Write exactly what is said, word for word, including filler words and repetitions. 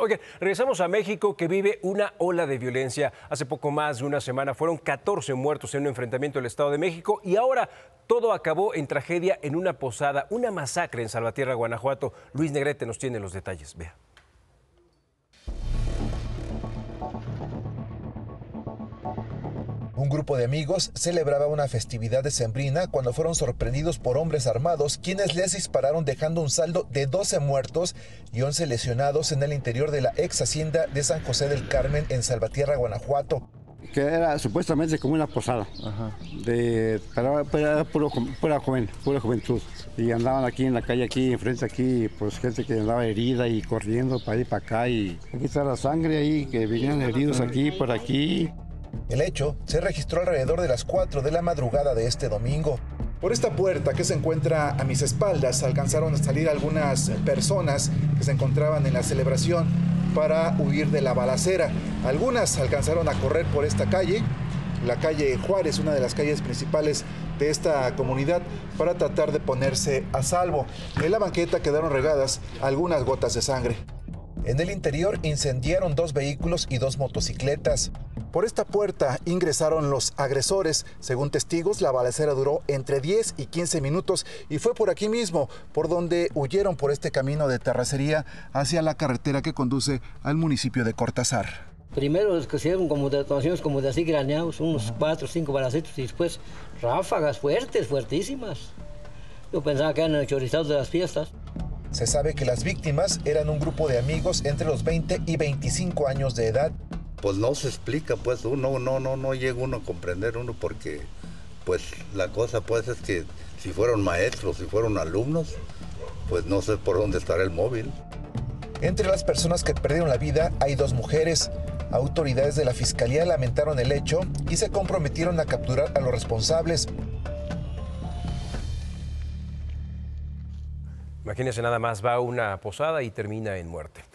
Oigan, regresamos a México, que vive una ola de violencia. Hace poco más de una semana fueron catorce muertos en un enfrentamiento del Estado de México y ahora todo acabó en tragedia en una posada, una masacre en Salvatierra, Guanajuato. Luis Negrete nos tiene los detalles, vea. Un grupo de amigos celebraba una festividad decembrina cuando fueron sorprendidos por hombres armados, quienes les dispararon dejando un saldo de doce muertos y once lesionados en el interior de la ex hacienda de San José del Carmen en Salvatierra, Guanajuato. Que era supuestamente como una posada, ajá, de, pero, pero era puro, pura, joven, pura juventud. Y andaban aquí en la calle, aquí enfrente, aquí, pues gente que andaba herida y corriendo para ir para acá. Y aquí está la sangre ahí, que venían heridos aquí, por aquí. El hecho se registró alrededor de las cuatro de la madrugada de este domingo. Por esta puerta que se encuentra a mis espaldas alcanzaron a salir algunas personas que se encontraban en la celebración para huir de la balacera. Algunas alcanzaron a correr por esta calle, la calle Juárez, una de las calles principales de esta comunidad, para tratar de ponerse a salvo. En la banqueta quedaron regadas algunas gotas de sangre. En el interior incendiaron dos vehículos y dos motocicletas. Por esta puerta ingresaron los agresores. Según testigos, la balacera duró entre diez y quince minutos y fue por aquí mismo, por donde huyeron por este camino de terracería hacia la carretera que conduce al municipio de Cortazar. Primero los que hicieron como detonaciones como de así graneados, unos cuatro o cinco balacitos y después ráfagas fuertes, fuertísimas. Yo pensaba que eran los chorizados de las fiestas. Se sabe que las víctimas eran un grupo de amigos entre los veinte y veinticinco años de edad. Pues no se explica, pues uno no, no, no llega uno a comprender uno porque pues la cosa pues es que si fueron maestros, si fueron alumnos, pues no sé por dónde estará el móvil. Entre las personas que perdieron la vida hay dos mujeres. Autoridades de la Fiscalía lamentaron el hecho y se comprometieron a capturar a los responsables. Imagínense nada más, va a una posada y termina en muerte.